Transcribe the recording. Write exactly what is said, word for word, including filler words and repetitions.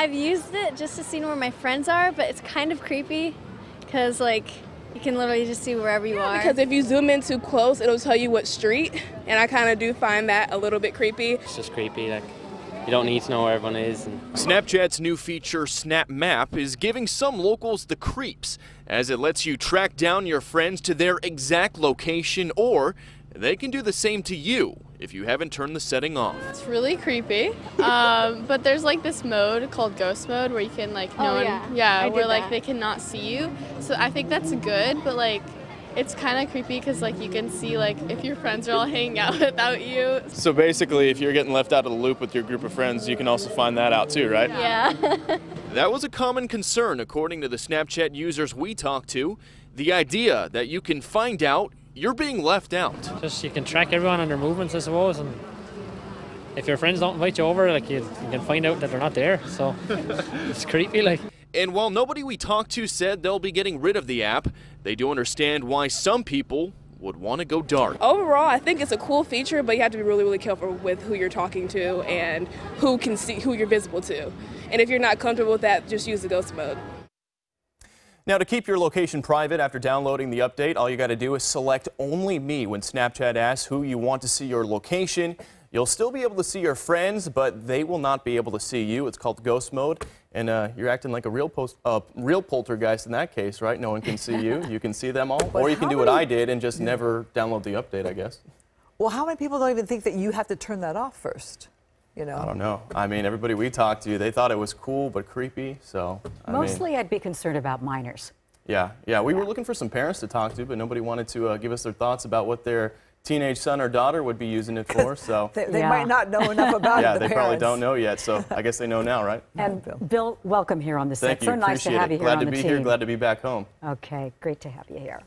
I've used it just to see where my friends are, but it's kind of creepy because, like, you can literally just see wherever you yeah, are. Because if you zoom in too close, it'll tell you what street, and I kind of do find that a little bit creepy. It's just creepy, like, you don't need to know where everyone is. Snapchat's new feature, Snap Map, is giving some locals the creeps, as it lets you track down your friends to their exact location, or they can do the same to you if you haven't turned the setting off. It's really creepy, um, but there's like this mode called ghost mode where you can like no oh, one, yeah, yeah where like that. They cannot see you. So I think that's good, but like it's kind of creepy because like you can see like if your friends are all hanging out without you. So basically, if you're getting left out of the loop with your group of friends, you can also find that out too, right? Yeah. yeah. That was a common concern, according to the Snapchat users we talked to. The idea that you can find out you're being left out. Just you can track everyone and their movements, I suppose, and if your friends don't invite you over, like you, you can find out that they're not there, so it's creepy, like. And while nobody we talked to said they'll be getting rid of the app, they do understand why some people would want to go dark. Overall, I think it's a cool feature, but you have to be really, really careful with who you're talking to and who can see who you're visible to. And if you're not comfortable with that, just use the ghost mode. Now, to keep your location private after downloading the update, all you got to do is select Only Me when Snapchat asks who you want to see your location. You'll still be able to see your friends, but they will not be able to see you. It's called ghost mode, and uh, you're acting like a real post, uh, real poltergeist in that case, right? No one can see you. You can see them all, but or you can do what many... I did and just never download the update, I guess. Well, how many people don't even think that you have to turn that off first? You know. I don't know. I mean, everybody we talked to, they thought it was cool but creepy, so... I Mostly mean, I'd be concerned about minors. Yeah, yeah. We yeah. were looking for some parents to talk to, but nobody wanted to uh, give us their thoughts about what their teenage son or daughter would be using it for, so... They, they yeah. might not know enough about yeah, it, the Yeah, they parents. probably don't know yet, so I guess they know now, right? And Bill, welcome here on the set. Thank you. So nice to have you here on the team. Glad to be here. Glad to be back home. Okay, great to have you here.